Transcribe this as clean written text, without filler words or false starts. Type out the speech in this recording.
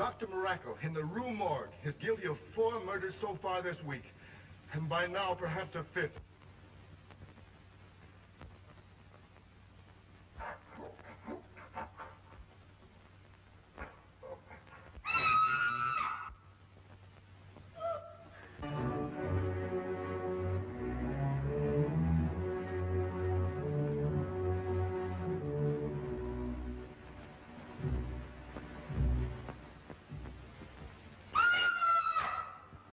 Dr. Mirakle, in the Rue Morgue, is guilty of 4 murders so far this week. And by now, perhaps a 5th.